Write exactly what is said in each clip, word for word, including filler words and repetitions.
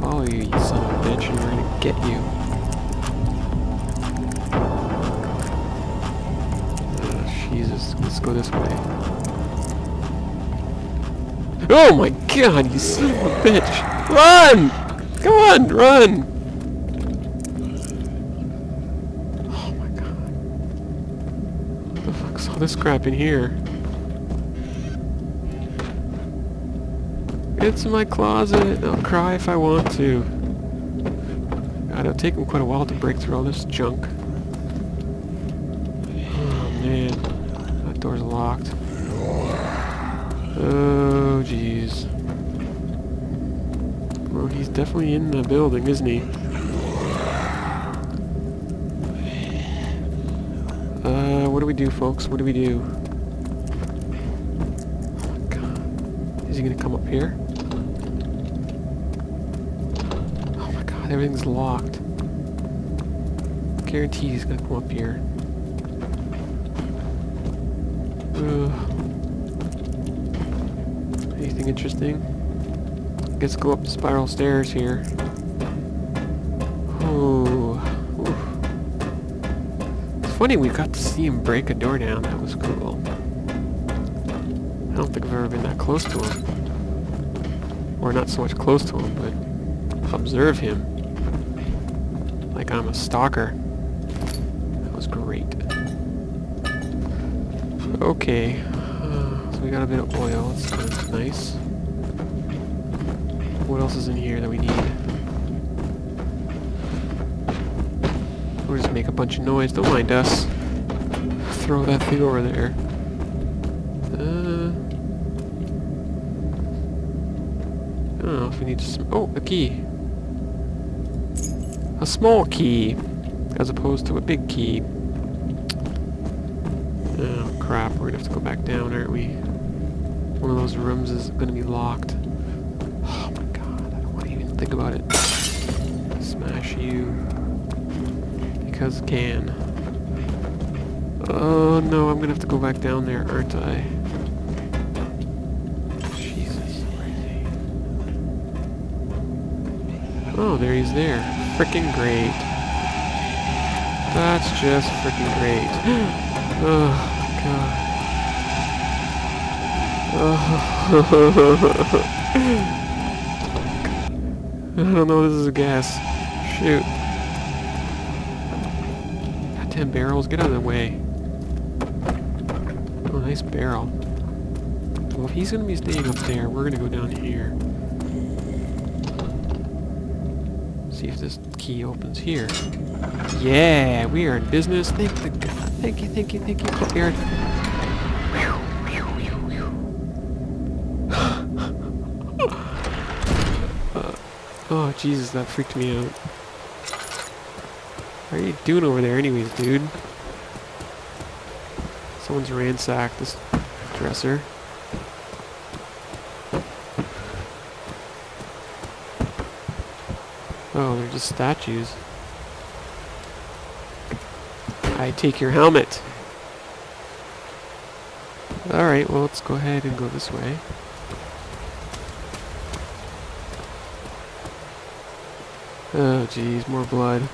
follow you, you son of a bitch, and we're gonna get you. Oh, Jesus, let's go this way. Oh my god, you son of a bitch! Run! Come on, run! This crap in here. It's my closet. I'll cry if I want to. God, it'll take him quite a while to break through all this junk. Oh man, that door's locked. Oh jeez. Well, he's definitely in the building, isn't he? What do we do, folks? What do we do? Oh my god. Is he gonna come up here? Oh my god, everything's locked. Guarantee he's gonna come up here. Ugh. Anything interesting? Let's go up the spiral stairs here. Funny, we got to see him break a door down. That was cool. I don't think I've ever been that close to him. Or not so much close to him, but observe him. Like I'm a stalker. That was great. Okay. Uh, so we got a bit of oil. That's kind of nice. What else is in here that we need? We'll just make a bunch of noise, don't mind us. Throw that thing over there. Uh, I don't know if we need to... Oh, a key! A small key, as opposed to a big key. Oh crap, we're gonna have to go back down, aren't we? One of those rooms is gonna be locked. Oh my god, I don't want to even think about it. Smash you. Because can. Oh no, I'm gonna have to go back down there, aren't I? Jesus, where is he? Oh, there he's there. Frickin' great. That's just frickin' great. Oh god. Oh. I don't know, this is a gas. Shoot. Ten barrels, get out of the way. Oh, nice barrel. Well, if he's gonna be staying up there, we're gonna go down here. See if this key opens here. Yeah, we are in business. Thank the God. Thank you, thank you, thank you, Derek. uh, oh, Jesus, that freaked me out. What are you doing over there anyways, dude? Someone's ransacked this dresser. Oh, they're just statues. I take your helmet. Alright, well, let's go ahead and go this way. Oh, jeez, more blood.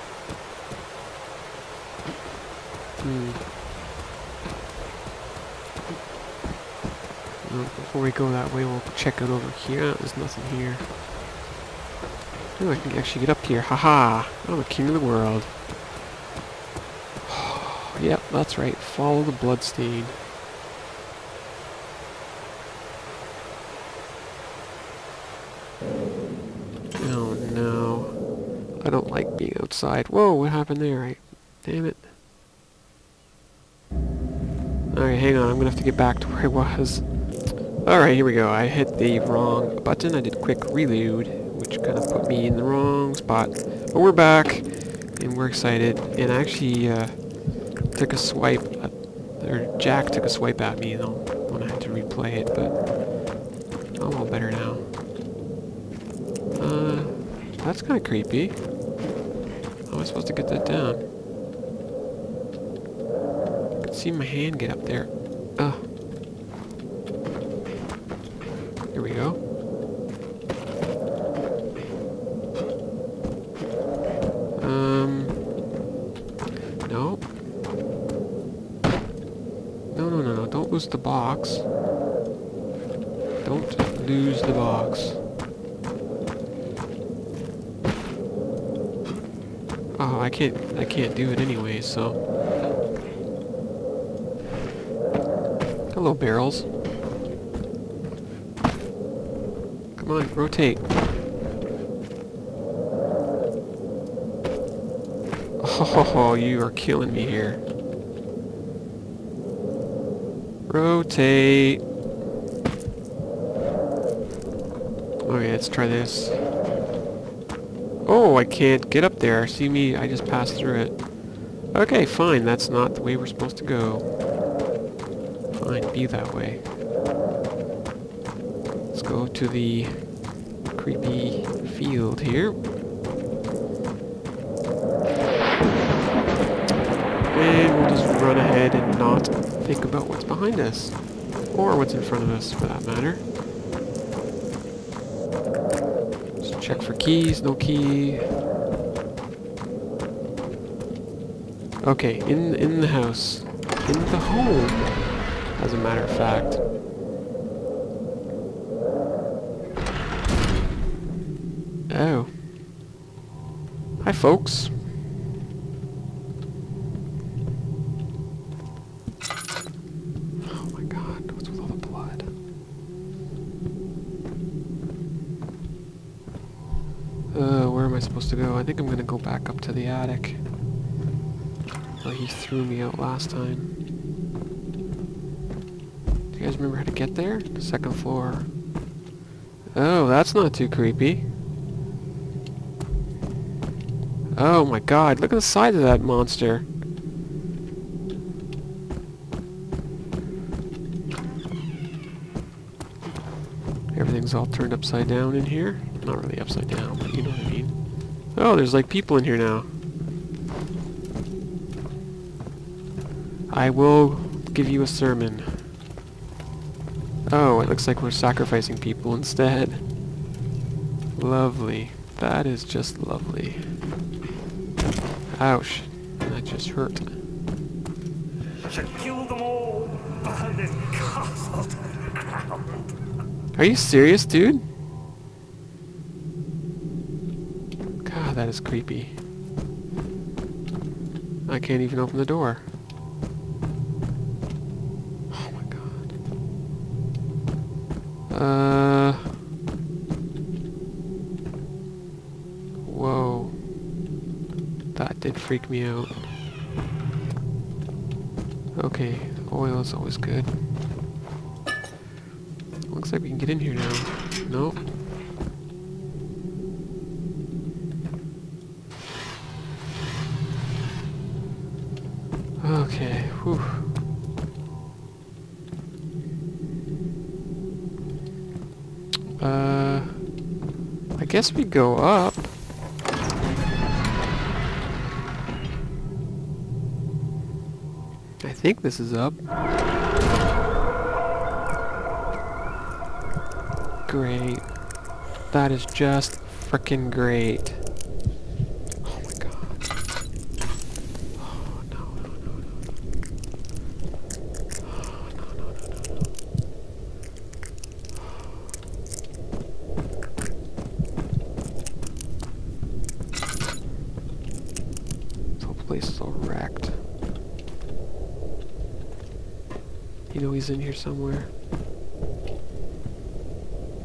Before we go that way, we'll check out over here. There's nothing here. Oh, I can actually get up here. Haha! -ha. I'm the king of the world. Yep, that's right. Follow the bloodstain. Oh no. I don't like being outside. Whoa, what happened there? I, damn it. Alright, hang on, I'm gonna have to get back to where I was. Alright, here we go. I hit the wrong button. I did quick reload, which kind of put me in the wrong spot. But we're back, and we're excited. And I actually uh, took a swipe, at, or Jack took a swipe at me, though, when I had to replay it, but I'm all better now. Uh, that's kind of creepy. How am I supposed to get that down? See my hand get up there. Oh. Here we go. was the box. Don't lose the box. Oh, I can't, I can't do it anyway, so. Hello, barrels. Come on, rotate. Oh, you are killing me here. Rotate. Okay, let's try this. Oh, I can't get up there. See me? I just passed through it. Okay, fine. That's not the way we're supposed to go. Fine, be that way. Let's go to the creepy field here. And we'll just run ahead and not think about what's behind us. Or what's in front of us, for that matter. Just check for keys, no key. Okay, in, in the house. In the home, as a matter of fact. Oh. Hi, folks. Go. I think I'm gonna go back up to the attic. Oh, he threw me out last time. Do you guys remember how to get there? The second floor. Oh, that's not too creepy. Oh my god, look at the size of that monster. Everything's all turned upside down in here. Not really upside down, but you know what I mean. Oh, there's like people in here now. I will give you a sermon. Oh, it looks like we're sacrificing people instead. Lovely. That is just lovely. Ouch. That just hurt. Should kill them all, burn this castle to the ground. Are you serious, dude? That is creepy. I can't even open the door. Oh my god. Uh. Whoa. That did freak me out. Okay, oil is always good. Looks like we can get in here now. Nope. Okay, whew. Uh, I guess we go up. I think this is up. Great. That is just frickin' great. In here somewhere.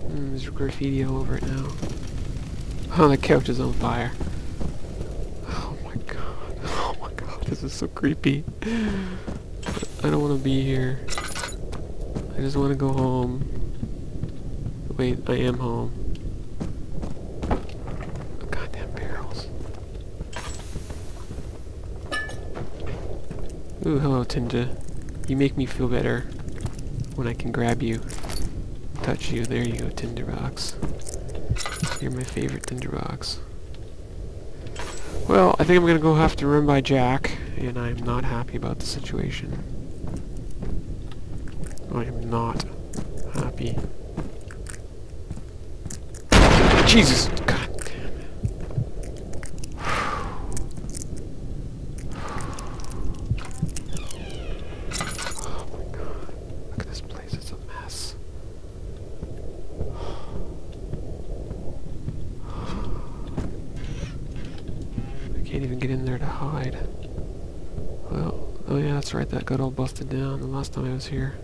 Mm, there's graffiti all over it now. Oh, the couch is on fire. Oh my god. Oh my god, this is so creepy. I don't want to be here. I just want to go home. Wait, I am home. Goddamn barrels. Ooh, hello, Tinda. You make me feel better. When I can grab you, touch you, there you go, tinderbox. You're my favorite tinderbox. Well, I think I'm gonna go have to run by Jack, and I'm not happy about the situation. I am not happy. Jesus! God damn it. Oh my god. can't even get in there to hide. Well, oh yeah, that's right, that got all busted down the last time I was here.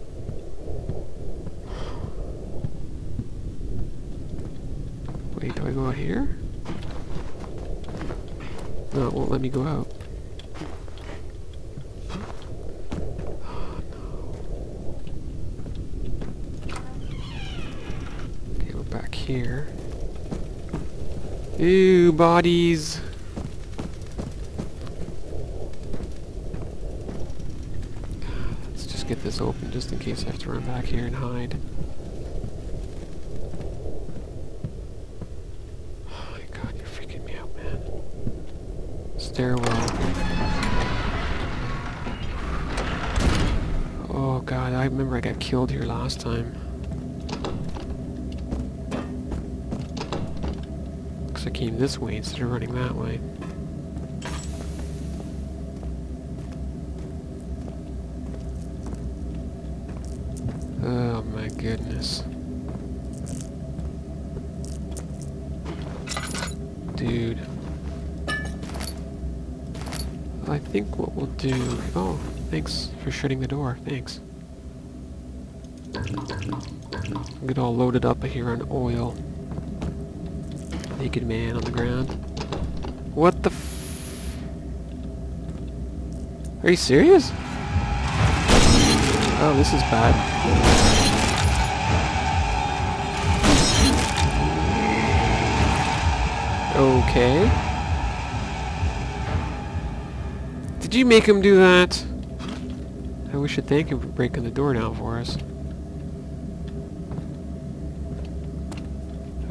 Wait, do I go out here? No, it won't let me go out. Oh no. Okay, we're back here. Ew, bodies! Get this open just in case I have to run back here and hide. Oh my god, you're freaking me out, man. Stairwell. Oh god, I remember I got killed here last time. Because I came this way instead of running that way. Goodness. Dude. I think what we'll do... Oh, thanks for shutting the door. Thanks. We'll get all loaded up here on oil. Naked man on the ground. What the f... Are you serious? Oh, this is bad. Okay. Did you make him do that? I wish I'd thank him for breaking the door down for us.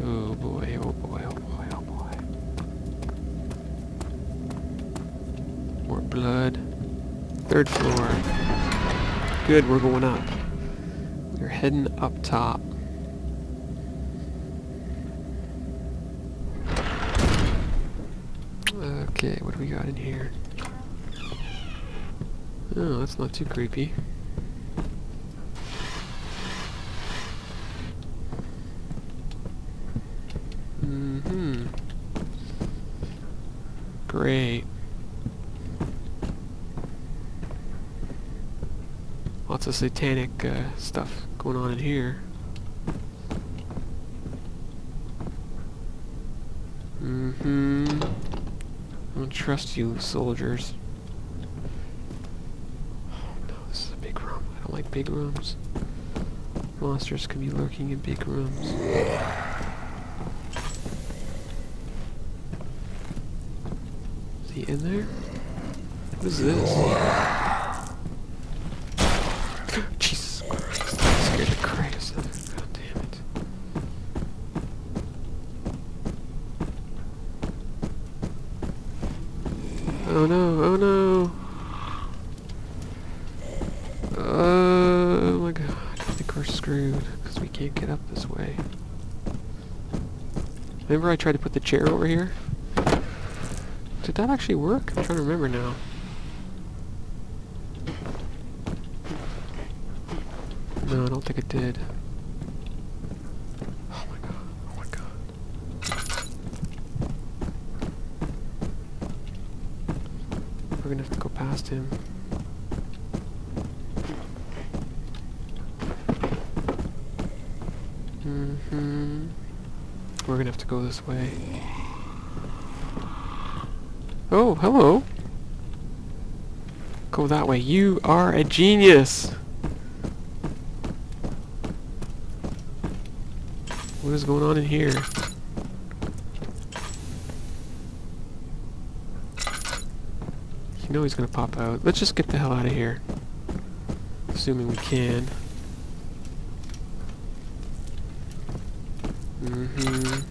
Oh boy, oh boy, oh boy, oh boy. More blood. Third floor. Good, we're going up. We're heading up top. Okay, what do we got in here? Oh, that's not too creepy. Mm-hmm. Great. Lots of satanic uh, stuff going on in here. Mm-hmm. I don't trust you, soldiers. Oh no, this is a big room. I don't like big rooms. Monsters can be lurking in big rooms. Is he in there? What is this? Jesus Christ, I scared the crap out of him. Oh no, oh no! Oh my god, I think we're screwed, because we can't get up this way. Remember I tried to put the chair over here? Did that actually work? I'm trying to remember now. No, I don't think it did. We're gonna have to go past him. Mm-hmm. We're gonna have to go this way. Oh, hello! Go that way. You are a genius! What is going on in here? He's gonna pop out. Let's just get the hell out of here. Assuming we can. Mm-hmm.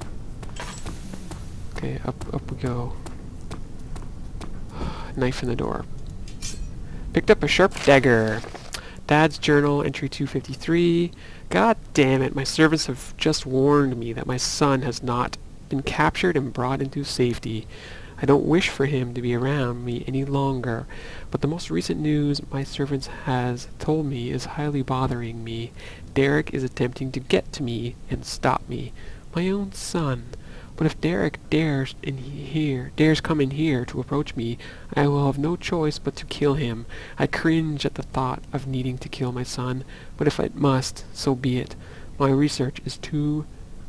Okay, up up we go. Knife in the door. Picked up a sharp dagger. Dad's journal, entry two fifty-three. God damn it, my servants have just warned me that my son has not been captured and brought into safety. I don't wish for him to be around me any longer, but the most recent news my servants has told me is highly bothering me. Derek is attempting to get to me and stop me. My own son. But if Derek dares in here, dares come in here to approach me, I will have no choice but to kill him. I cringe at the thought of needing to kill my son, but if it must, so be it. My research is too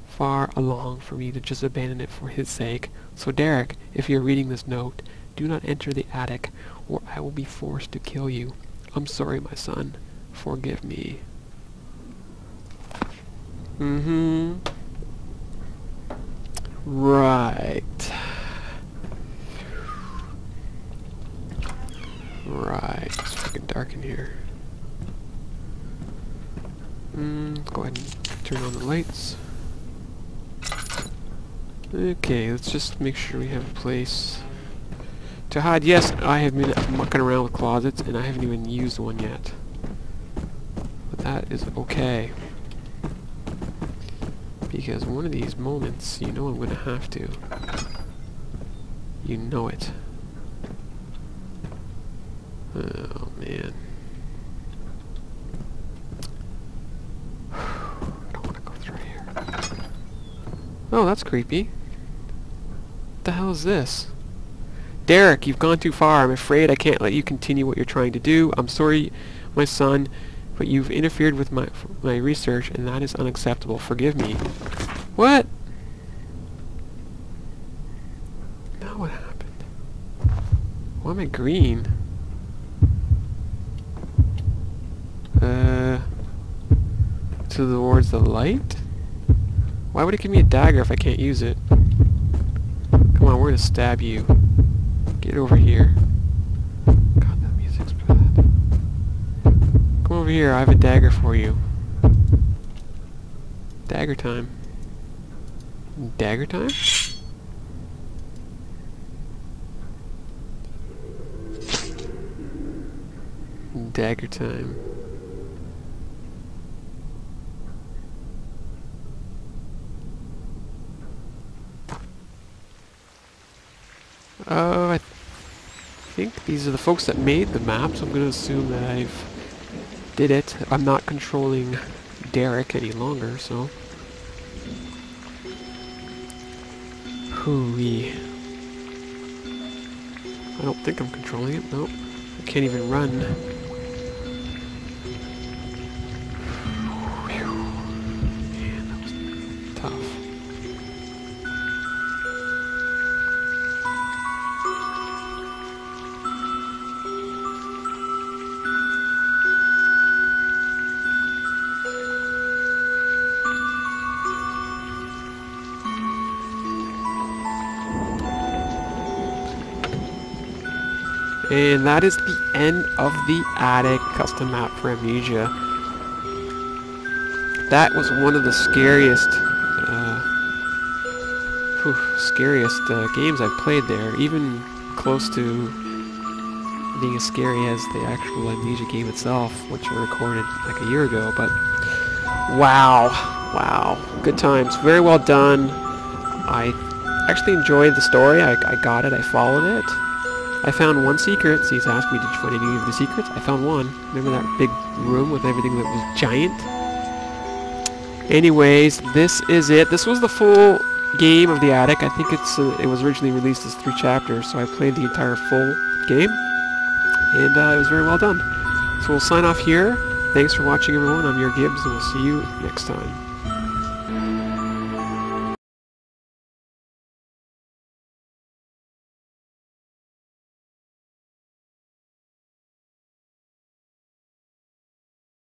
far along for me to just abandon it for his sake. So Derek, if you're reading this note, do not enter the attic, or I will be forced to kill you. I'm sorry, my son. Forgive me. Mm-hmm. Right. Right. It's fucking dark in here. Mm, let's go ahead and turn on the lights. Okay, let's just make sure we have a place to hide. Yes, I have been mucking around with closets, and I haven't even used one yet. But that is okay. Because one of these moments, you know I'm gonna have to. You know it. Oh, man. I don't wanna go through here. Oh, that's creepy. What the hell is this? Derek, you've gone too far. I'm afraid I can't let you continue what you're trying to do. I'm sorry, my son, but you've interfered with my my research, and that is unacceptable. Forgive me. What? Now what happened? Why am I green? Uh, towards the light? Why would it give me a dagger if I can't use it? Come on, we're gonna stab you. Get over here. God, that music's bad. Come over here, I have a dagger for you. Dagger time. Dagger time? Dagger time. Oh, uh, I th think these are the folks that made the map, so I'm going to assume that I've did it. I'm not controlling Derek any longer, so... Hooey. I don't think I'm controlling it, nope. I can't even run. Man, that was tough. And that is the end of the attic custom map for Amnesia. That was one of the scariest, uh, whew, scariest uh, games I've played there. Even close to being as scary as the actual Amnesia game itself, which I recorded like a year ago. But wow, wow, good times. Very well done. I actually enjoyed the story. I, I got it. I followed it. I found one secret, so he's asked me, did you find any of the secrets? I found one. Remember that big room with everything that was giant? Anyways, this is it. This was the full game of the attic. I think it's uh, it was originally released as three chapters, so I played the entire full game. And uh, it was very well done. So we'll sign off here. Thanks for watching, everyone. I'm your Gibbs, and we'll see you next time.